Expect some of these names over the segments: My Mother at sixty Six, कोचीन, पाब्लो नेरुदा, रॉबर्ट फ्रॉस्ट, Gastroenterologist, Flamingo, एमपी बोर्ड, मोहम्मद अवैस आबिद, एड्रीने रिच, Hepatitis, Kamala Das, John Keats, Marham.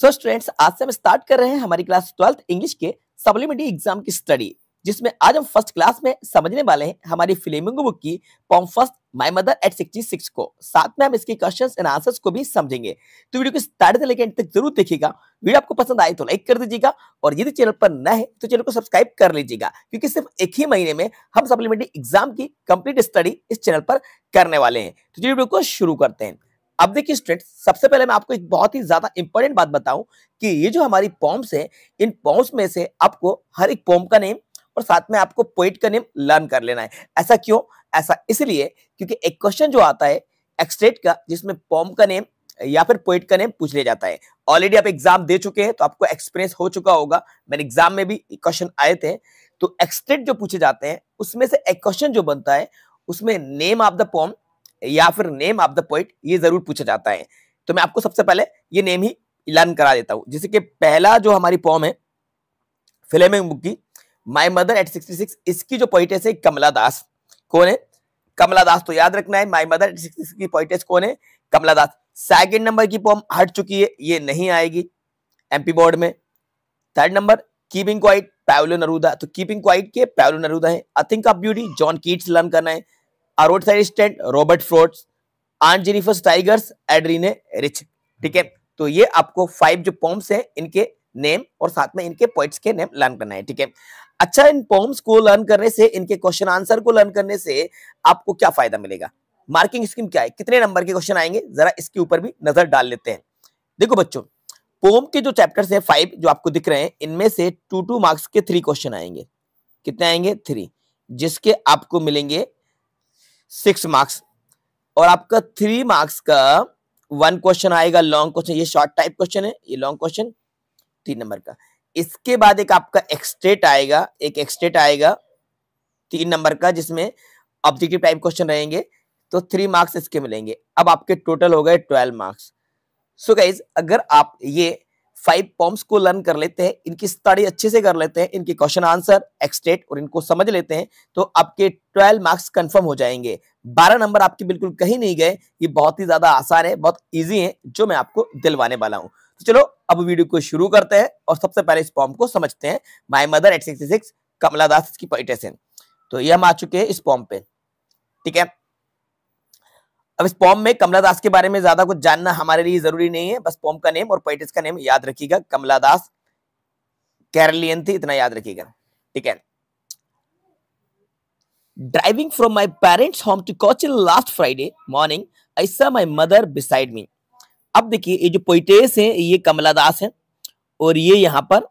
So students, आज से हम स्टार्ट कर रहे हैं हमारी क्लास 12th इंग्लिश के सप्लीमेंट्री एग्जाम की स्टडी, जिसमें आज हम फर्स्ट क्लास में समझने वाले हैं हमारी फ्लेमिंगो बुक की poem first my mother at 66 को। साथ में हम इसके क्वेश्चंस एंड आंसर्स को भी समझेंगे। तो वीडियो को स्टार्ट से लेकर एंड तक जरूर देखिएगा। वीडियो आपको पसंद आए तो लाइक कर दीजिएगा, और यदि चैनल पर नए हैं तो चैनल को सब्सक्राइब कर लीजिएगा, क्योंकि सिर्फ एक ही महीने में हम सप्लीमेंट्री एग्जाम की कंप्लीट स्टडी इस चैनल पर करने वाले हैं। तो चलिए वीडियो को शुरू करते हैं। अब देखिए स्टूडेंट्स, सबसे पहले मैं आपको एक बहुत ही ज्यादा इंपॉर्टेंट बात बताऊं कि ये जो हमारी पॉम्स हैं, इन पॉम्स में से आपको हर एक पॉम का नेम और साथ में आपको पोएट का नेम लर्न कर लेना है। ऐसा क्यों? ऐसा इसलिए क्योंकि एक क्वेश्चन जो आता है एक्सटेट का, जिसमें पॉम का नेम या फिर पोएट का नेम पूछ लिया जाता है, ऑलरेडी आप एग्जाम दे चुके हैं तो आपको एक्सपीरियंस हो चुका होगा। मेरे एग्जाम में भी क्वेश्चन आए थे। तो एक्सटेट जो पूछे जाते हैं उसमें से एक क्वेश्चन जो बनता है उसमें नेम ऑफ द पॉम या फिर नेम ऑफ द पोएट ये जरूर पूछा जाता है। तो मैं आपको सबसे पहले ये नेम ही लर्न करा देता हूं, जैसे कि पहला जो हमारी पॉम है फ्लेमिंगो बुक की माय मदर एट 66, इसकी जो पोइटेस है कमला दास। कौन है? कमला दास। तो याद रखना है माय मदर एट 66 की पोइटेस कौन है? कमला दास। सेकेंड नंबर की पॉम हट चुकी है, ये नहीं आएगी एमपी बोर्ड में। Third number keeping quiet पाब्लो नेरुदा, तो कीपिंग क्वाइट के पाब्लो नेरुदा है। I think of beauty John Keats learn करना है। A roadside stand रॉबर्ट फ्रॉस्ट। Aunt Jennifer tigers एड्रीने रिच। ठीक है, तो ये आपको 5 जो पोम्स हैं इनके नेम और साथ में इनके पोइट्स के नेम लर्न करना है। ठीक है, अच्छा, इन पोम्स को लर्न करने से, इनके क्वेश्चन आंसर को लर्न करने से आपको क्या फायदा मिलेगा? मार्किंग स्कीम क्या है, कितने नंबर के क्वेश्चन आएंगे, जरा इसके ऊपर भी नजर डाल लेते हैं। देखो बच्चों, पोम के जो चैप्टर्स हैं 5 जो आपको दिख रहे हैं, इनमें से 2-2 मार्क्स के 3 क्वेश्चन आएंगे। कितने आएंगे? 3, जिसके आपको मिलेंगे 6 मार्क्स, और आपका 3 मार्क्स का 1 क्वेश्चन आएगा लॉन्ग क्वेश्चन। ये शॉर्ट टाइप क्वेश्चन है, ये लॉन्ग क्वेश्चन 3 नंबर का। इसके बाद एक आपका एक्सटेट आएगा, एक एक्सटेट आएगा 3 नंबर का, जिसमें ऑब्जेक्टिव टाइप क्वेश्चन रहेंगे, तो 3 मार्क्स इसके मिलेंगे। अब आपके टोटल हो गए 12 मार्क्स। सो गाइज, अगर आप ये 5 पॉम्स को लर्न कर लेते हैं, इनकी स्टडी अच्छे से कर लेते हैं, इनके क्वेश्चन आंसर एक्सटेट और इनको समझ लेते हैं, तो आपके 12 मार्क्स कंफर्म हो जाएंगे। 12 नंबर आपके बिल्कुल कहीं नहीं गए। ये बहुत ही ज्यादा आसान है, बहुत इजी है, जो मैं आपको दिलवाने वाला हूँ। तो चलो अब वीडियो को शुरू करते हैं और सबसे पहले इस पॉम को समझते हैं। My mother at 66 Kamala Das की पोएट्री। तो ये हम आ चुके हैं इस पॉम पे। ठीक है, अब इस पॉम में कमला दास के बारे में ज्यादा कुछ जानना हमारे लिए जरूरी नहीं है, बस पॉम का नेम और पोएट्स का नेम याद रखिएगा। कमला दास कैरलियन थी, इतना याद रखिएगा। ठीक है, driving from my parents home to कोचीन last Friday morning I saw my mother beside me. अब देखिए, ये जो पोएट्स है ये कमला दास है, और ये यहाँ पर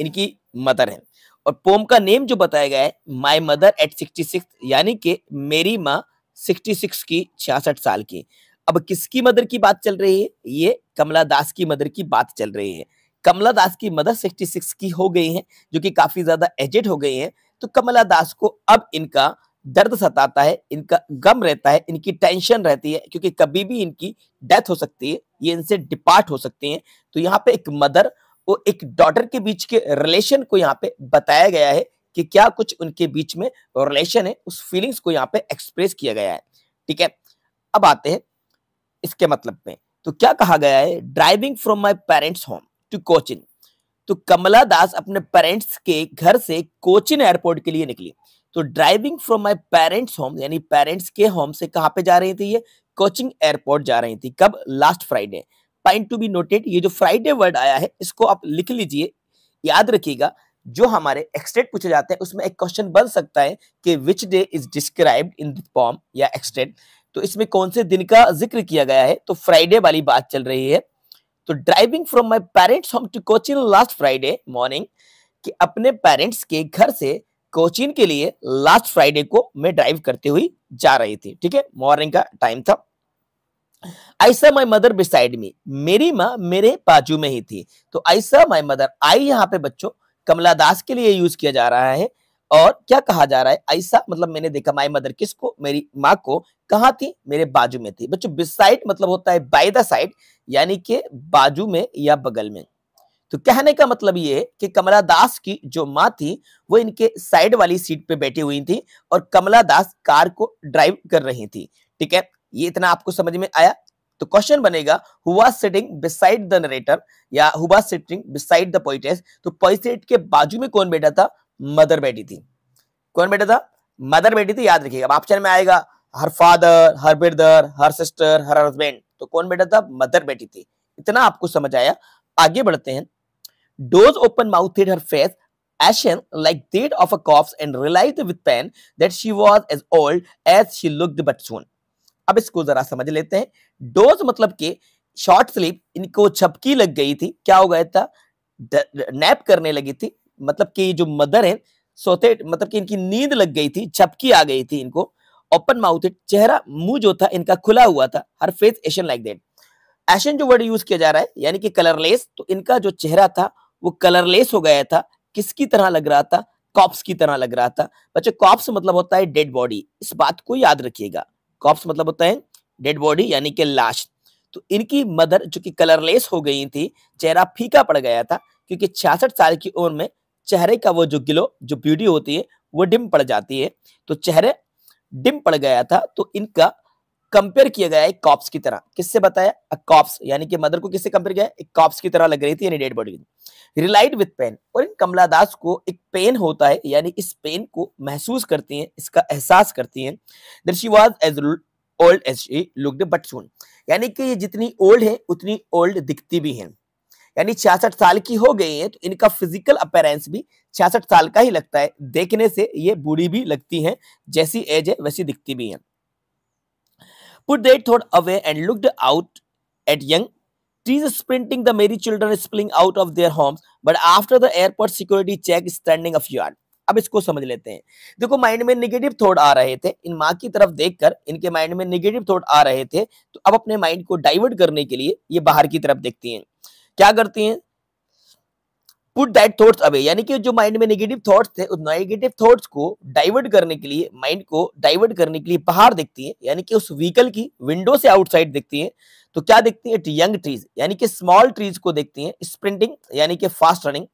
इनकी मदर है, और पॉम का नेम जो बताया गया है माय मदर एट 66, यानी कि मेरी माँ 66 की 66 साल की। अब किसकी मदर की बात चल रही है? ये कमला दास की मदर की बात चल रही है। कमला दास की मदर 66 की हो गई हैं, जो कि काफी ज्यादा एजेड हो गई हैं। तो कमला दास को अब इनका दर्द सताता है, इनका गम रहता है, इनकी टेंशन रहती है, क्योंकि कभी भी इनकी डेथ हो सकती है, ये इनसे डिपार्ट हो सकती है। तो यहाँ पे एक मदर और एक डॉटर के बीच के रिलेशन को यहाँ पे बताया गया है कि क्या कुछ उनके बीच में रिलेशन है, उस फीलिंग्स को यहाँ पे एक्सप्रेस किया गया है। ठीक है, अब आते हैं इसके मतलब में। तो क्या कहा गया है? Driving from my parents home to कोचीन। तो कमला दास अपने पेरेंट्स के घर से कोचीन एयरपोर्ट के लिए निकली। तो driving from my parents home, यानी पेरेंट्स के होम से कहाँ पे जा रही थी? ये कोचीन एयरपोर्ट जा रही थी। कब? Last Friday. Point to be noted, ये जो फ्राइडे वर्ड आया है इसको आप लिख लीजिए। याद रखिएगा, जो हमारे एक्सटेट पूछे जाते हैं उसमें एक क्वेश्चन बन सकता है कि which day is described in the poem या एक्सटेट। तो इसमें कौन से दिन का जिक्र किया गया है? तो फ्राइडे वाली बात चल रही है। तो driving from my parents home to कोचीन last Friday morning, कि अपने पेरेंट्स के घर से कोचीन के लिए लास्ट फ्राइडे को मैं ड्राइव करती हुई जा रही थी। ठीक है, मॉर्निंग का टाइम था। I saw my mother beside me, मेरी माँ मेरे बाजू में ही थी। तो आई सॉ माय मदर, आई यहाँ पे बच्चों कमला दास के लिए यूज किया जा रहा है। और क्या कहा जा रहा है? ऐसा मतलब मैंने देखा माय मदर किसको, मेरी माँ को, कहाँ थी? मेरे बाजू में थी। बच्चों बिसाइड मतलब होता है बाय द साइड, यानी कि बाजू में या बगल में। तो कहने का मतलब ये है कि कमला दास की जो माँ थी वो इनके साइड वाली सीट पे बैठी हुई थी, और कमला दास कार को ड्राइव कर रही थी। ठीक है, ये इतना आपको समझ में आया? तो क्वेश्चन बनेगा who was sitting beside the narrator या who was sitting beside the poetess. तो पोएट के बाजू में कौन बैठा था? मदर बैठी थी। कौन बैठा था? मदर बैठी थी। याद रखिएगा, अब ऑप्शन में आएगा her father, her brother, her sister, her husband. तो कौन बैठा था? मदर बैठी थी। इतना आपको समझ आया। आगे बढ़ते हैं। Those open mouth her face ashen like that of a corpse and realized with pain that she was as old as she looked but soon। अब इसको जरा समझ लेते हैं। डोज मतलब के शॉर्ट स्लीप, इनको झपकी लग गई थी, क्या हो गया था? नैप करने लगी थी। मतलब कि जो मदर है सोते, मतलब कि इनकी नींद लग गई थी, झपकी आ गई थी इनको। ओपन माउथ, चेहरा मुंह जो था इनका खुला हुआ था। Her face ashen like that. Ashen जो वर्ड यूज किया जा रहा है यानी कि कलरलेस, तो इनका जो चेहरा था वो कलरलेस हो गया था। किसकी तरह लग रहा था? कॉप्स की तरह लग रहा था। बच्चों कॉप्स मतलब होता है डेड बॉडी, इस बात को याद रखिएगा। कॉप्स मतलब होता है डेड बॉडी यानी कि लाश। तो इनकी मदर जो कि कलरलेस हो गई थी, चेहरा फीका पड़ गया था, क्योंकि 66 साल की उम्र में चेहरे का वो जो ग्लो, जो ब्यूटी होती है वो डिम पड़ जाती है। तो चेहरे डिम पड़ गया था, तो इनका कंपेयर किया गया है कॉप्स की तरह। किससे बताया? अ कॉप्स, यानी कि मदर को किससे कंपेयर किया? एक कॉप्स की तरह लग रही थी यानी dead body. Relied with pain, और इन कमला दास को एक पेन होता है यानी इस पेन को महसूस करती हैं, इसका एहसास करती हैं। That she was as old as she looked but soon, यानी कि ये जितनी ओल्ड है उतनी ओल्ड दिखती भी है। यानी 66 साल की हो गई है, तो इनका फिजिकल अपीयरेंस भी 66 साल का ही लगता है। देखने से ये बूढ़ी भी लगती है, जैसी एज है वैसी दिखती भी है। Put that thought away and looked out at young trees sprinting, the merry children spilling out of their homes, but after the airport security check standing a few hours। अब इसको समझ लेते हैं। देखो माइंड में नेगेटिव थॉट आ रहे थे, इन माँ की तरफ देखकर इनके माइंड में नेगेटिव थॉट आ रहे थे। तो अब अपने माइंड को डाइवर्ट करने के लिए ये बाहर की तरफ देखती हैं। क्या करती हैं? Put that thoughts away, यानी कि जो माइंड में नेगेटिव थॉट्स थे उस नेगेटिव थॉट्स को डाइवर्ट करने के लिए, माइंड को डाइवर्ट करने के लिए बाहर देखती है, यानी कि उस व्हीकल की विंडो से आउटसाइड देखती है। तो क्या देखती है? यंग ट्रीज यानी कि स्मॉल ट्रीज को देखती है। स्प्रिंटिंग यानी कि फास्ट रनिंग।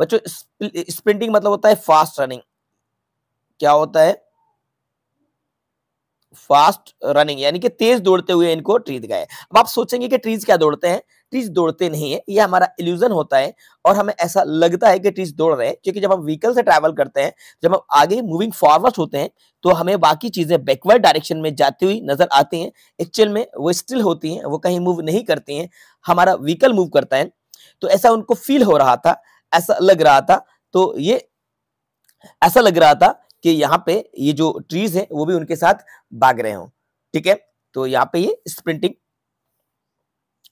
बच्चों स्प्रिंटिंग मतलब होता है फास्ट रनिंग। क्या होता है? फास्ट रनिंग यानी कि तेज दौड़ते हुए इनको ट्रीज गए। अब आप सोचेंगे कि ट्रीज क्या दौड़ते हैं? ट्रीज दौड़ते नहीं है, ये हमारा इल्यूजन होता है और हमें ऐसा लगता है कि ट्रीज दौड़ रहे हैं, क्योंकि जब हम व्हीकल से ट्रैवल करते हैं, जब हम आगे मूविंग फॉरवर्ड होते हैं, तो हमें बाकी चीजें बैकवर्ड डायरेक्शन में जाती हुई नजर आती हैं। एक्चुअल में वो स्टिल होती हैं, वो कहीं मूव नहीं करती हैं, हमारा व्हीकल मूव करता है। तो ऐसा उनको फील हो रहा था, ऐसा लग रहा था। तो ये ऐसा लग रहा था कि यहाँ पे ये जो ट्रीज है वो भी उनके साथ भाग रहे हों। ठीक है, तो यहाँ पे ये स्प्रिंटिंग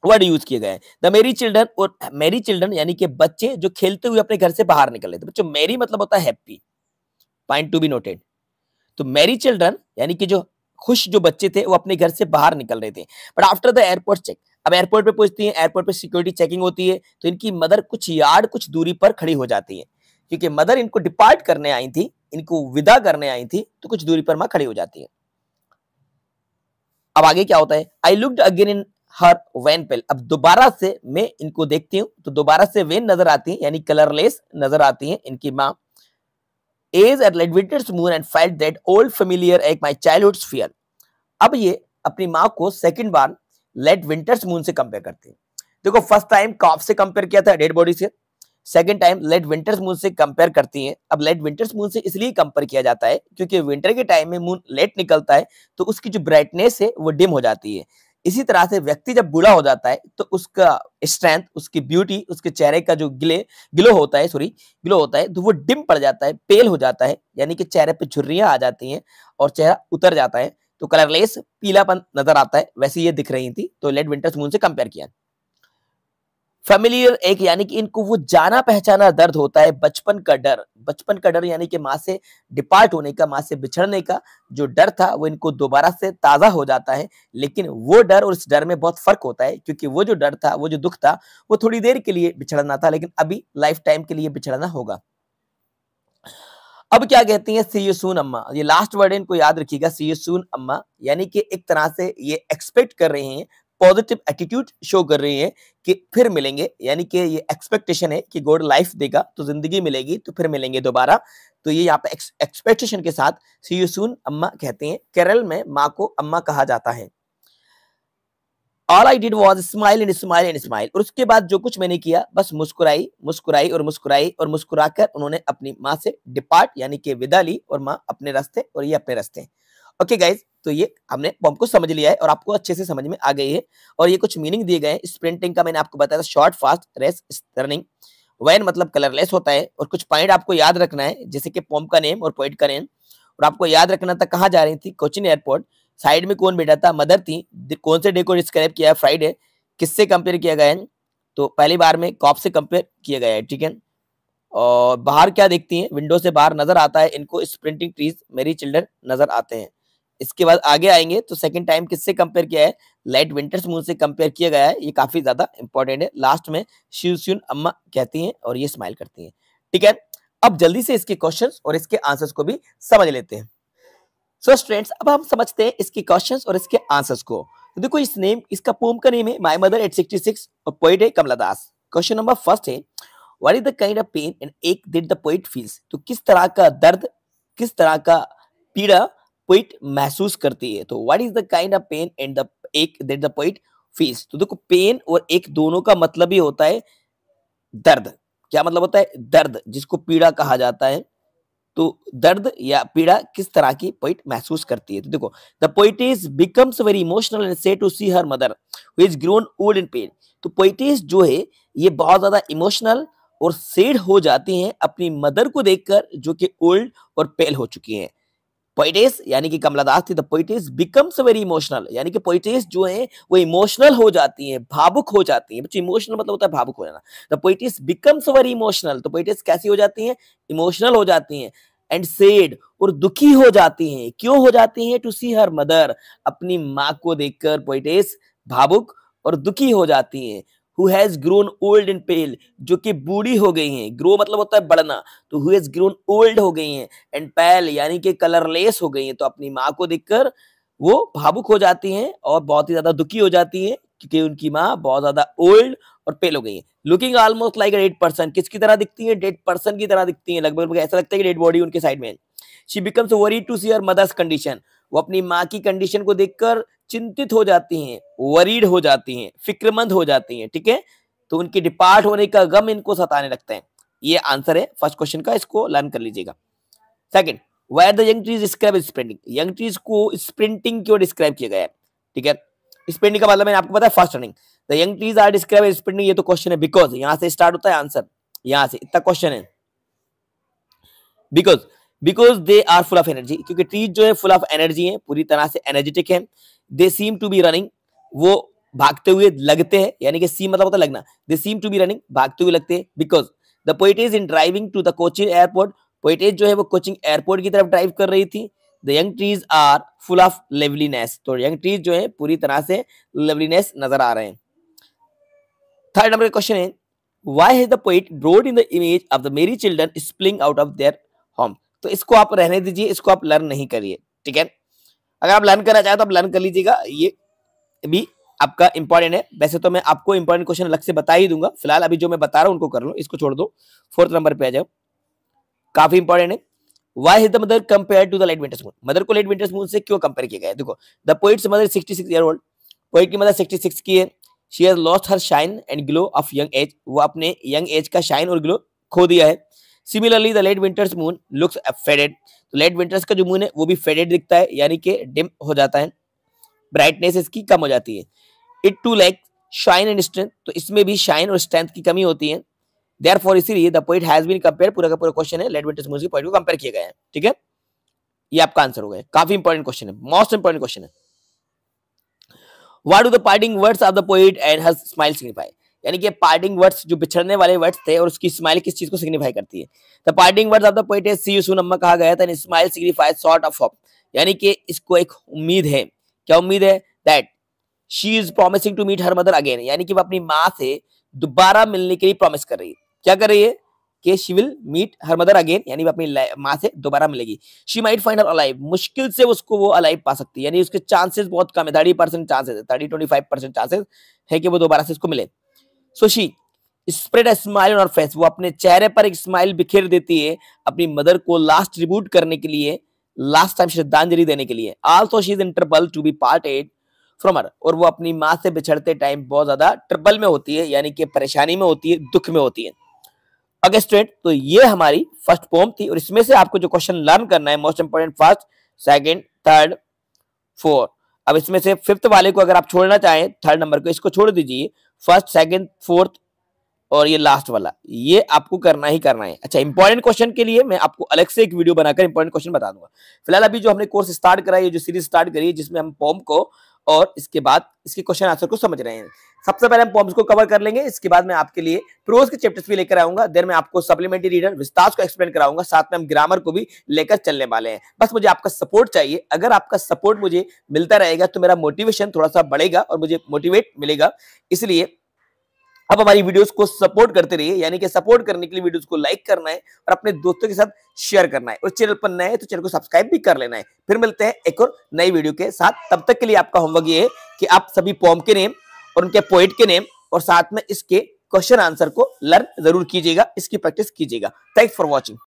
वर्ड यूज किए गए हैं। द मेरी चिल्ड्रन, और मेरी चिल्ड्रन यानी कि बच्चे जो खेलते हुए अपने घर से बाहर निकले थे। बच्चों मेरी मतलब होता है happy, point to be noted. तो मेरी चिल्ड्रन यानी कि जो खुश जो बच्चे थे वो अपने घर से बाहर निकल रहे थे। But after the airport check, अब एयरपोर्ट पे पहुंचती है, एयरपोर्ट पे सिक्योरिटी चेकिंग होती है, तो इनकी मदर कुछ यार्ड कुछ दूरी पर खड़ी हो जाती है, क्योंकि मदर इनको डिपार्ट करने आई थी, इनको विदा करने आई थी, तो कुछ दूरी पर मां खड़ी हो जाती है। अब आगे क्या होता है? I looked again in her wan pale, अब दोबारा से मैं इनको देखती हूं, तो दोबारा से वैन नजर आती है यानी कलरलेस नजर आती है इनकी माँ। As at late winter's moon and felt that old familiar ache my childhood's fear. अब ये अपनी माँ को सेकंड बार लेडविटर्स मून से कंपेयर करती है। देखो फर्स्ट टाइम कॉप्स से कंपेयर किया था, डेड बॉडी से। Second time late winters moon से कंपेयर करती हैं। अब लेट विंटर्स मून से इसलिए कंपेयर किया जाता है क्योंकि विंटर के टाइम में मून लेट निकलता है, तो उसकी जो ब्राइटनेस है वो डिम हो जाती है। इसी तरह से व्यक्ति जब बूढ़ा हो जाता है तो उसका स्ट्रेंथ, उसकी ब्यूटी, उसके चेहरे का जो ग्लो होता है, ग्लो होता है, तो वो डिम पड़ जाता है, पेल हो जाता है, यानी कि चेहरे पर झुर्रियाँ आ जाती हैं और चेहरा उतर जाता है, तो कलरलेस पीलापन नजर आता है। वैसे ये दिख रही थी, तो लेट विंटर्स मून से कंपेयर किया। फेमिलियर एक यानी कि इनको वो जाना पहचाना दर्द होता है, बचपन का डर। बचपन का डर यानी कि माँ से डिपार्ट होने का, माँ से बिछड़ने का जो डर था वो इनको दोबारा से ताज़ा हो जाता है। लेकिन वो डर और इस डर में बहुत फर्क होता है, क्योंकि वो जो डर था, वो जो दुख था, वो थोड़ी देर के लिए बिछड़ना था, लेकिन अभी लाइफ टाइम के लिए बिछड़ना होगा। अब क्या कहती हैं? सी यू सून अम्मा, ये लास्ट वर्ड इनको याद रखिएगा, सी यू सून अम्मा, यानी कि एक तरह से ये एक्सपेक्ट कर रहे हैं, पॉजिटिव एटीट्यूड शो कर रही है कि फिर मिलेंगे, यानी कि ये एक्सपेक्टेशन है कि गॉड लाइफ देगा तो जिंदगी मिलेगी, तो फिर मिलेंगे दोबारा। तो ये यहाँ पे एक्सपेक्टेशन के साथ सी यू सून अम्मा कहते हैं। केरल में माँ को अम्मा कहा जाता है। All I did was smile and smile and smile. और उसके बाद जो कुछ मैंने किया बस मुस्कुराई मुस्कुराई और मुस्कुराई और मुस्कुराकर उन्होंने अपनी माँ से डिपार्ट यानी कि विदा ली और माँ अपने रास्ते और ये अपने रास्ते। ओके गाइज, तो ये हमने पॉम्प को समझ लिया है और आपको अच्छे से समझ में आ गई है। और ये कुछ मीनिंग दिए गए हैं। स्प्रिंटिंग का मैंने आपको बताया था, short fast race running. Wan मतलब कलरलेस होता है। और कुछ पॉइंट आपको याद रखना है, जैसे कि पॉम्प का नेम और पॉइंट का नेम। और आपको याद रखना था कहाँ जा रही थी, कोचिन एयरपोर्ट। साइड में कौन बैठा था, मदर थी। कौन से डे को डिस्क्राइब किया है, फ्राइडे। किससे कंपेयर किया गया है, तो पहली बार में कॉप से कंपेयर किया गया है, ठीक है। और बाहर क्या देखती हैं, विंडो से बाहर नजर आता है इनको स्प्रिंटिंग ट्रीज, मेरी चिल्ड्रन नजर आते हैं। इसके बाद आगे आएंगे तो सेकंड टाइम किससे कंपेयर किया है, लाइट विंटर्स मून से कंपेयर किया गया है। ये काफी ज्यादा इंपॉर्टेंट है। लास्ट में शिवसुन अम्मा कहती हैं और ये स्माइल करती हैं, ठीक है। अब जल्दी से इसके क्वेश्चंस और इसके आंसर्स को भी समझ लेते हैं। सो स्टूडेंट्स, अब हम समझते हैं इसके क्वेश्चंस और इसके आंसर्स को। तो देखो, इस नेम इसका पोएम का नेम है माय मदर एट 66 और पोएट है Kamala Das. Question number first है, what is the kind of pain and ache did the poet feels. तो किस तरह का दर्द, किस तरह का पीड़ा पोएट महसूस करती है। तो what is the kind of pain and the ache that the poet feels. तो देखो, पेन और एक दोनों का मतलब ही होता है दर्द। क्या मतलब होता है, दर्द, जिसको पीड़ा कहा जाता है। तो दर्द या पीड़ा किस तरह की पोएट महसूस करती है। तो देखो, the poetess becomes very emotional and sad to see her mother who is grown old in pain. तो पोएटिस जो है ये बहुत ज्यादा इमोशनल और सैड हो जाती हैं अपनी मदर को देखकर जो कि ओल्ड और पेल हो चुकी हैं। पोएटिस यानी कि कमला दास थी। The poetess becomes very emotional यानी कि पोएटिस जो है वो इमोशनल हो जाती है, भावुक हो जाती है। बच्चे, इमोशनल मतलब होता है भावुक हो जाना। The poetess becomes very emotional. तो पोएटिस कैसी हो जाती है, इमोशनल हो जाती है। एंड सैड और दुखी हो जाती है। क्यों हो जाती है, टू सी हर मदर, अपनी माँ को देखकर पोएटिस भावुक और दुखी हो जाती है। Who has grown old and pale, जो कि बूढ़ी हो गई हैं। ग्रो मतलब होता है बढ़ना, तो who has grown old हो गई हैं। एंड pale यानी कि कलरलेस हो गई हैं। तो अपनी माँ को देखकर वो भावुक हो जाती हैं और बहुत ही ज्यादा दुखी हो जाती हैं क्योंकि उनकी माँ बहुत ज्यादा ओल्ड और पेल हो गई है। Looking almost like dead person, किसकी तरह दिखती है, डेड पर्सन की तरह दिखती है। लगभग ऐसा लगता है कि डेड बॉडी उनके साइड में है। She becomes worried to see her mother's condition. वो अपनी माँ की कंडीशन को देखकर चिंतित हो जाती हैं, वरीड हो जाती हैं, फिक्रमंद हो जाती हैं, ठीक है। तो उनके डिपार्ट होने का गम इनको सताने लगता है। ये आंसर है फर्स्ट क्वेश्चन का, इसको लर्न कर लीजिएगा। Second, where the young trees describe sprinting. Young trees को स्प्रिंटिंग क्यों डिस्क्राइब किया गया है, ठीक है। स्प्रिंटिंग का मतलब मैंने आपको बताया fast running. The young trees are describe sprinting, ये तो क्वेश्चन है। बिकॉज यहाँ से स्टार्ट होता है आंसर, यहाँ से इतना क्वेश्चन है। Because they are full of energy, क्योंकि ट्रीज जो है फुल ऑफ एनर्जी है, पूरी तरह से एनर्जेटिक है। They seem to be running, वो भागते हुए लगते हैं, यानी कि सीम मतलब होता है लगना। They seem to be running, भागते हुए लगते हैं। Because the poetess in driving to the Cochin airport, poetess जो है वो कोचिंग एयरपोर्ट की तरफ ड्राइव कर रही थी। The young trees are full of loveliness, तो यंग ट्रीज जो है पूरी तरह से लवलीनेस नजर आ रहे हैं। थर्ड नंबर का क्वेश्चन है, why has the poet brought in the image of the merry children spilling out of their home. तो इसको आप रहने दीजिए, इसको आप लर्न नहीं करिए, ठीक है। अगर आप लर्न करना चाहें तो आप लर्न कर लीजिएगा, ये भी आपका इंपॉर्टेंट है। वैसे तो मैं आपको इंपॉर्टेंट क्वेश्चन अलग से बता ही दूंगा, फिलहाल अभी जो मैं बता रहा हूं उनको कर लो, इसको छोड़ दो। फोर्थ नंबर पे आ जाओ, काफी इंपॉर्टेंट है। Why is the mother compared to the light winter's moon. Mother को लाइट विंटर्स मून से क्यों कंपेयर किया गया है। देखो, the poet's mother 66 year old, poet की मदर 66 की है। She has lost her shine and glow of young age, वो अपने यंग एज का शाइन और ग्लो खो दिया है। Similarly the late winters moon looks faded, तो लेट विंटर्स का जो मून है वो भी फेडेड दिखता है, यानी कि डिम हो जाता है, ब्राइटनेस इसकी कम हो जाती है। It too lack shine and strength, तो इसमें भी शाइन और स्ट्रेंथ की कमी होती है। देयरफॉर इसीलिए the poet has been compared, पूरा का पूरा क्वेश्चन है लेट विंटर्स मून के पोएट को कंपेयर किया गया है, ठीक है। ये आपका आंसर हो गया, काफी इंपॉर्टेंट क्वेश्चन है, मोस्ट इंपॉर्टेंट क्वेश्चन है। What do the parting words of the poet and her smile signify, यानी कि पार्टिंग वर्ड्स जो बिछड़ने वाले वर्ड्स थे और उसकी स्माइल किस चीज को सिग्निफाई करती है। The parting words of the poet see you soon अम्मा कहा गया था। Smile signifies sort of hope, यानी कि इसको एक उम्मीद है। क्या उम्मीद है, that she is promising to meet her mother again, यानी कि वो अपनी माँ से दोबारा मिलने के लिए प्रॉमिस कर रही है। क्या कर रही है, कि she will meet her mother again, यानी वो अपनी माँ से दोबारा मिलेगी। She might find her alive, मुश्किल से उसको वो अलाइव पा सकती है, यानी उसके चांसेस बहुत कम है। 30% चांसेस है, 25% चांसेस है कि वो दोबारा से उसको मिले। So she spread a smile on her face, वो अपने चेहरे पर एक स्माइल बिखेर देती है अपनी मदर को लास्ट ट्रिब्यूट करने के लिए, लास्ट टाइम श्रद्धांजलि देने के लिए। Also she is in trouble to be parted from her, और वो अपनी माँ से बिछड़ते टाइम बहुत ज्यादा ट्रबल में होती है, यानी कि परेशानी में होती है, दुख में होती है। अगेंस्ट, तो ये हमारी फर्स्ट पोम थी और इसमें से आपको जो क्वेश्चन लर्न करना है, most important first, second, third, fourth. अब इसमें से फिफ्थ वाले को अगर आप छोड़ना चाहें, थर्ड नंबर को इसको छोड़ दीजिए, फर्स्ट, सेकंड, फोर्थ और ये लास्ट वाला, ये आपको करना ही करना है। अच्छा, इंपॉर्टेंट क्वेश्चन के लिए मैं आपको अलग से एक वीडियो बनाकर इंपॉर्टेंट क्वेश्चन बता दूंगा। फिलहाल अभी जो हमने कोर्स स्टार्ट कराई, जो सीरीज स्टार्ट करी है, जिसमें हम पोम को और इसके बाद इसके क्वेश्चन आंसर को समझ रहे हैं। सबसे पहले हम पॉम्स को कवर कर लेंगे, इसके बाद मैं आपके लिए प्रोज के चैप्टर्स भी लेकर आऊंगा, देन मैं आपको सप्लीमेंट्री रीडर विस्तार को एक्सप्लेन कराऊंगा, साथ में हम ग्रामर को भी लेकर चलने वाले हैं। बस मुझे आपका सपोर्ट चाहिए, अगर आपका सपोर्ट मुझे मिलता रहेगा तो मेरा मोटिवेशन थोड़ा सा बढ़ेगा और मुझे मोटिवेट मिलेगा। इसलिए अब हमारी वीडियोस को सपोर्ट करते रहिए, यानी कि सपोर्ट करने के लिए वीडियोस को लाइक करना है और अपने दोस्तों के साथ शेयर करना है, और चैनल पर नए हैं तो चैनल को सब्सक्राइब भी कर लेना है। फिर मिलते हैं एक और नई वीडियो के साथ, तब तक के लिए आपका होमवर्क ये है कि आप सभी पोम के नेम और उनके पोएट के नेम और साथ में इसके क्वेश्चन आंसर को लर्न जरूर कीजिएगा, इसकी प्रैक्टिस कीजिएगा। Thanks for watching.